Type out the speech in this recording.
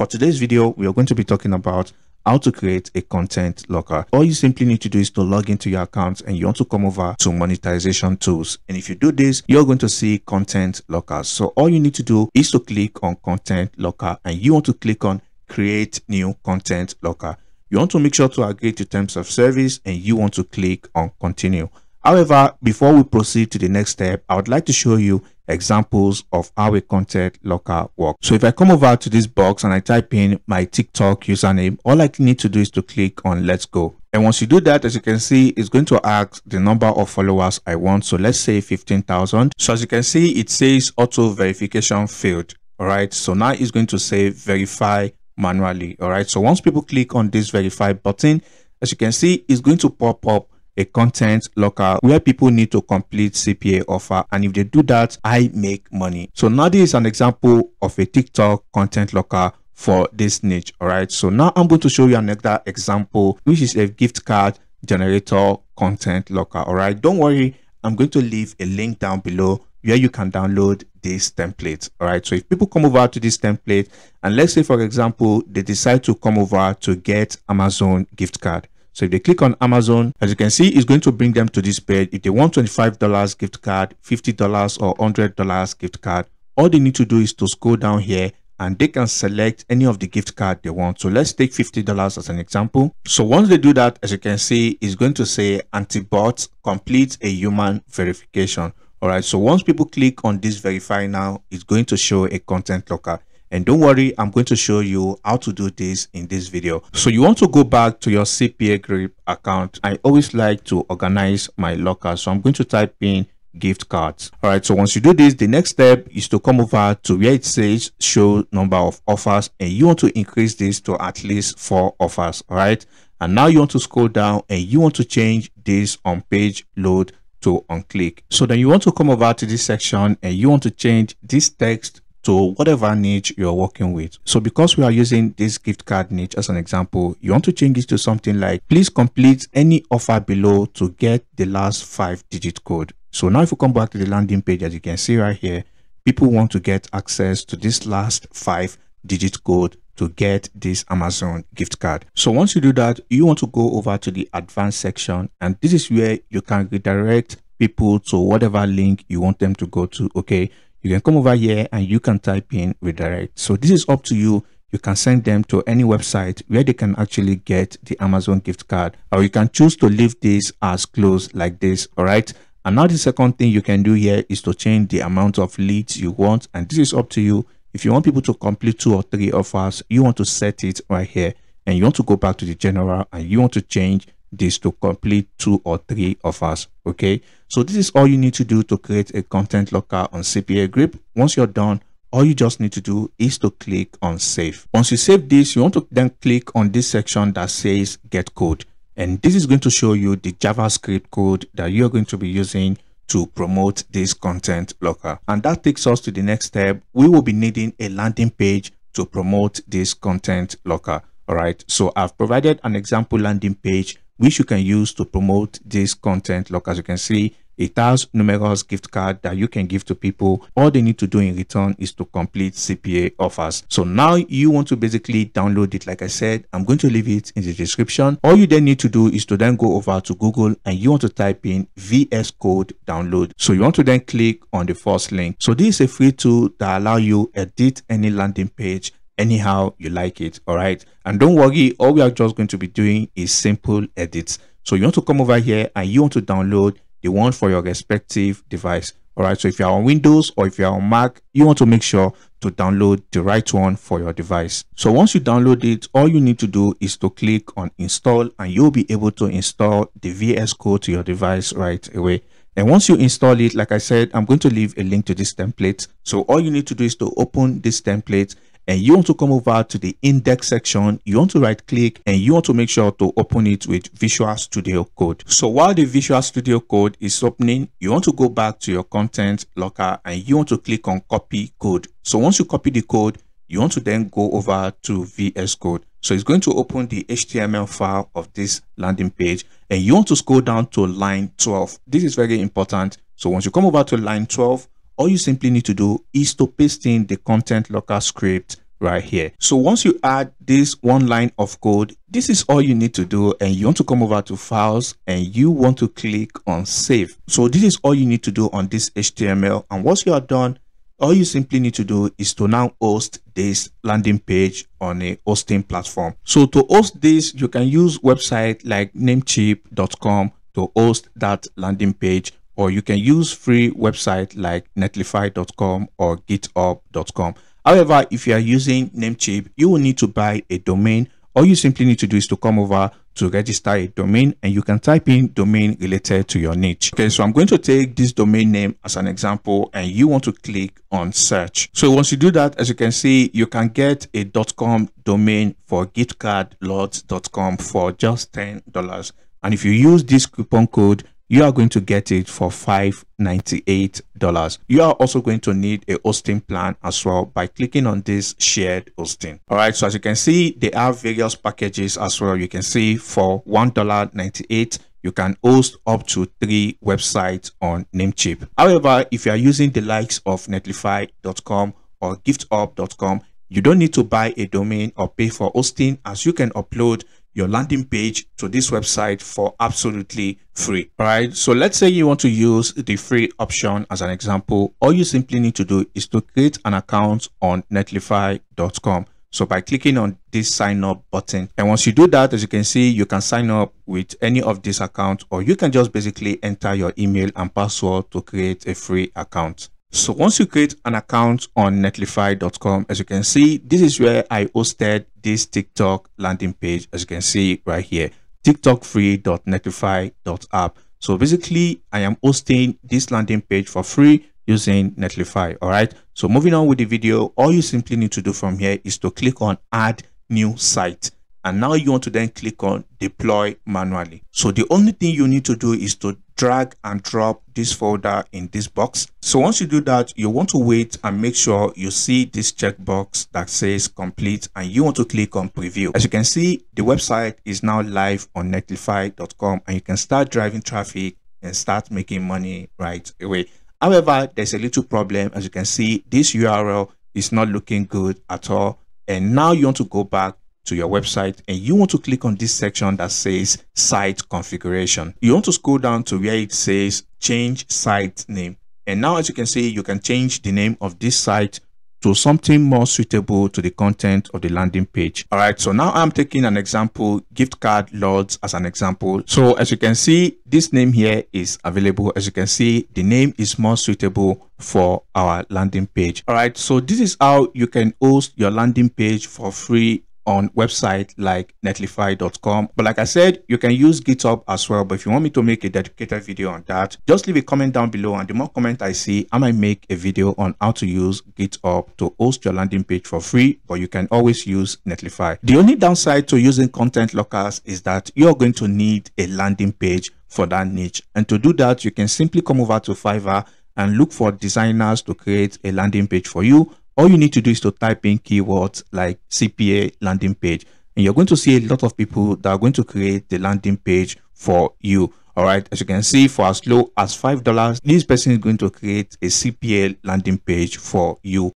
For today's video, we are going to be talking about how to create a content locker. All you simply need to do is to log into your account and you want to come over to monetization tools. And if you do this, you're going to see content lockers. So all you need to do is to click on content locker and you want to click on create new content locker. You want to make sure to agree to terms of service and you want to click on continue. However, before we proceed to the next step, I would like to show you examples of how a content locker works. So if I come over to this box and I type in my TikTok username, all I need to do is to click on let's go. And once you do that, as you can see, it's going to ask the number of followers I want. So let's say 15,000. So as you can see, it says auto verification failed. All right. So now it's going to say verify manually. All right. So once people click on this verify button, as you can see, it's going to pop up a content locker where people need to complete CPA offer, and if they do that, I make money. So now this is an example of a TikTok content locker for this niche. All right, so now I'm going to show you another example, which is a gift card generator content locker. All right, don't worry, I'm going to leave a link down below where you can download this template. All right, so if people come over to this template and let's say, for example, they decide to come over to get Amazon gift card. So if they click on Amazon, as you can see, it's going to bring them to this page. If they want $25 gift card, $50 or $100 gift card, all they need to do is to scroll down here and they can select any of the gift card they want. So let's take $50 as an example. So once they do that, as you can see, it's going to say Antibot complete a human verification. All right. So once people click on this verify now, it's going to show a content locker. And don't worry, I'm going to show you how to do this in this video. So you want to go back to your CPA Grip account. I always like to organize my locker. So I'm going to type in gift cards. All right. So once you do this, the next step is to come over to where it says show number of offers. And you want to increase this to at least 4 offers. All right. And now you want to scroll down and you want to change this on page load to on click. So then you want to come over to this section and you want to change this text to whatever niche you're working with. So because we are using this gift card niche as an example, you want to change this to something like, please complete any offer below to get the last 5-digit code. So now if we come back to the landing page, as you can see right here, people want to get access to this last 5-digit code to get this Amazon gift card. So once you do that, you want to go over to the advanced section, and this is where you can redirect people to whatever link you want them to go to. Okay. You can come over here and you can type in redirect. So this is up to you. You can send them to any website where they can actually get the Amazon gift card, or you can choose to leave this as closed like this. All right. And now the second thing you can do here is to change the amount of leads you want. And this is up to you. If you want people to complete 2 or 3 offers, you want to set it right here and you want to go back to the general and you want to change this to complete 2 or 3 offers. Okay, so this is all you need to do to create a content locker on CPA Grip. Once you're done, all you just need to do is to click on save. Once you save this, you want to then click on this section that says get code, and this is going to show you the JavaScript code that you're going to be using to promote this content locker. And that takes us to the next step. We will be needing a landing page to promote this content locker. All right, so I've provided an example landing page which you can use to promote this content locker. As you can see, it has numerous gift cards that you can give to people. All they need to do in return is to complete CPA offers. So now you want to basically download it. Like I said, I'm going to leave it in the description. All you then need to do is to then go over to Google and you want to type in VS Code download. So you want to then click on the first link. So this is a free tool that allows you to edit any landing page anyhow you like it. All right, and don't worry, all we are just going to be doing is simple edits. So you want to come over here and you want to download the one for your respective device. All right, so if you are on Windows or if you are on Mac, you want to make sure to download the right one for your device. So once you download it, all you need to do is to click on install and you'll be able to install the VS Code to your device right away. And once you install it, like I said, I'm going to leave a link to this template. So all you need to do is to open this template and you want to come over to the index section. You want to right click and you want to make sure to open it with Visual Studio Code. So while the Visual Studio Code is opening, you want to go back to your content locker and you want to click on copy code. So once you copy the code, you want to then go over to VS Code. So it's going to open the HTML file of this landing page and you want to scroll down to line 12. This is very important. So once you come over to line 12, all you simply need to do is to paste in the content locker script right here. So once you add this one line of code, this is all you need to do, and you want to come over to files and you want to click on save. So this is all you need to do on this HTML, and once you are done, all you simply need to do is to now host this landing page on a hosting platform. So to host this, you can use websites like namecheap.com to host that landing page, or you can use free websites like netlify.com or github.com. However, if you are using Namecheap, you will need to buy a domain. All you simply need to do is to come over to register a domain, and you can type in domain related to your niche. Okay, so I'm going to take this domain name as an example, and you want to click on search. So once you do that, as you can see, you can get a .com domain for giftcardlords.com for just $10. And if you use this coupon code, you are going to get it for $5.98. You are also going to need a hosting plan as well by clicking on this shared hosting. All right, so as you can see, they have various packages as well. You can see for $1.98, you can host up to 3 websites on Namecheap. However, if you are using the likes of netlify.com or github.com, you don't need to buy a domain or pay for hosting, as you can upload your landing page to this website for absolutely free. All right, so let's say you want to use the free option as an example. All you simply need to do is to create an account on netlify.com. So by clicking on this sign up button, and once you do that, as you can see, you can sign up with any of these accounts, or you can just basically enter your email and password to create a free account. So once you create an account on netlify.com, as you can see, this is where I hosted this TikTok landing page, as you can see right here, tiktokfree.netlify.app. So basically, I am hosting this landing page for free using Netlify. All right, so moving on with the video, all you simply need to do from here is to click on add new site, and now you want to then click on deploy manually. So the only thing you need to do is to drag and drop this folder in this box. So once you do that, you want to wait and make sure you see this checkbox that says complete, and you want to click on preview. As you can see, the website is now live on netlify.com, and you can start driving traffic and start making money right away. However, there's a little problem. As you can see, this URL is not looking good at all, and now you want to go back to your website, and you want to click on this section that says site configuration. You want to scroll down to where it says change site name, and now as you can see, you can change the name of this site to something more suitable to the content of the landing page. All right, so now I'm taking an example, gift card lords, as an example. So as you can see, this name here is available. As you can see, the name is more suitable for our landing page. All right, so this is how you can host your landing page for free on website like netlify.com. But like I said, you can use GitHub as well, but if you want me to make a dedicated video on that, just leave a comment down below, and the more comment I see, I might make a video on how to use GitHub to host your landing page for free, but you can always use Netlify. The only downside to using content lockers is that you're going to need a landing page for that niche, and to do that, you can simply come over to Fiverr and look for designers to create a landing page for you. All you need to do is to type in keywords like CPA landing page, and you're going to see a lot of people that are going to create the landing page for you. All right, as you can see, for as low as $5, this person is going to create a CPA landing page for you.